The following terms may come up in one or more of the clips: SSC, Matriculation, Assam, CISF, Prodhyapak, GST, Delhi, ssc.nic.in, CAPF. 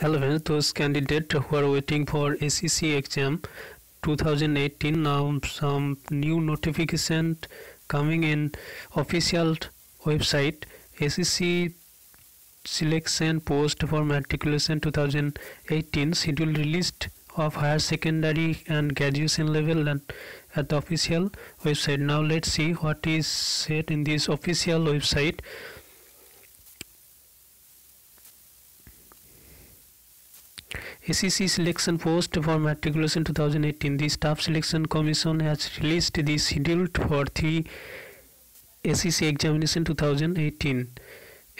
11. Those candidates who are waiting for SSC exam 2018, now some new notification coming in official website. SSC selection post for matriculation 2018 schedule released of higher secondary and graduation level and at the official website. Now let's see what is said in this official website. SSC selection post for matriculation 2018. The Staff Selection Commission has released the schedule for the SSC examination 2018.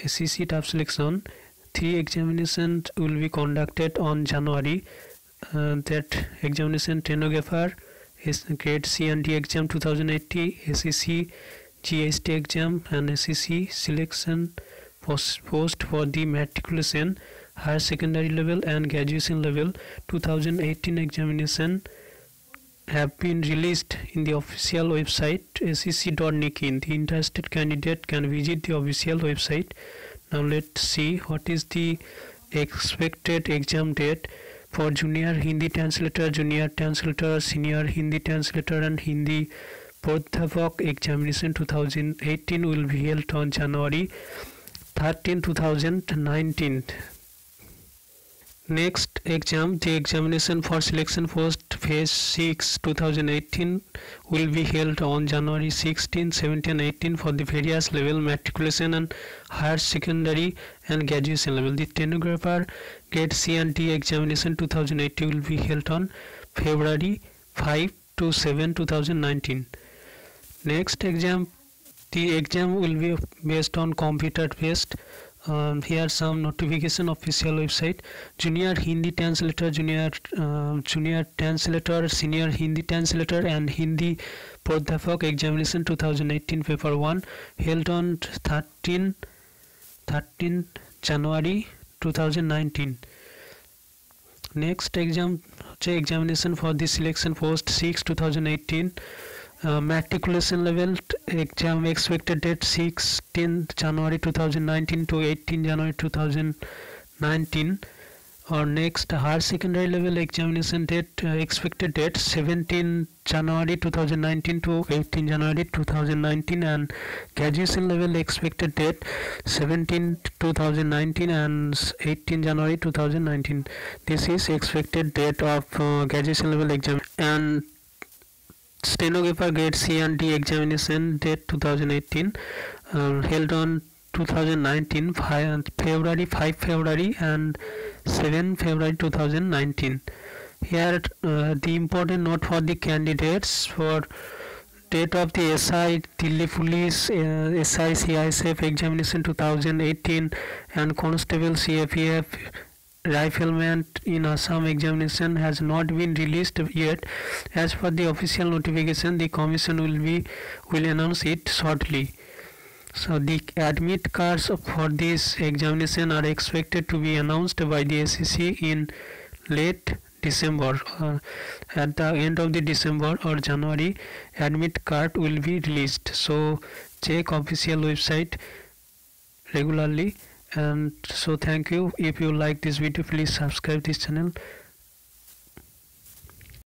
SSC staff selection 3 examinations will be conducted on January. That examination stenographer is grade C and D exam 2018, SSC GST exam, and SSC selection post for the matriculation higher secondary level and graduation level 2018 examination have been released in the official website ssc.nic.in. The interested candidate can visit the official website. Now let's see what is the expected exam date for Junior Hindi Translator, Junior Translator, Senior Hindi Translator and Hindi Prodhyapak examination 2018 will be held on January 13, 2019. Next exam, the examination for selection post phase 6 2018 will be held on January 16, 17, 18 for the various level matriculation and higher secondary and graduation level. The stenographer grade C and D examination 2018 will be held on February 5 to 7, 2019. Next exam, the exam will be based on computer based. Here some notification official website. Junior Hindi Translator, Junior Translator, Senior Hindi Translator and Hindi Prodhyapak examination 2018 paper 1 held on 13 January 2019. Next exam, the examination for the selection post 6 2018 matriculation level exam expected date 16 January 2019 to 18 January 2019. Our next higher secondary level examination date expected date 17 January 2019 to 18 January 2019 and graduation level expected date 17 2019 and 18 January 2019. This is expected date of graduation level exam. And stenographer grade C and D examination date 2018 held on 2019 February 5 and 7 February 2019. Here the important note for the candidates for date of the SI Delhi Police SI CISF examination 2018 and Constable CAPF Rifleman in Assam examination has not been released yet. As per the official notification, the commission will announce it shortly. So the admit cards for this examination are expected to be announced by the SSC in late December. At the end of the December or January, admit card will be released. So check official website regularly. And so thank you. If you like this video, please subscribe this channel.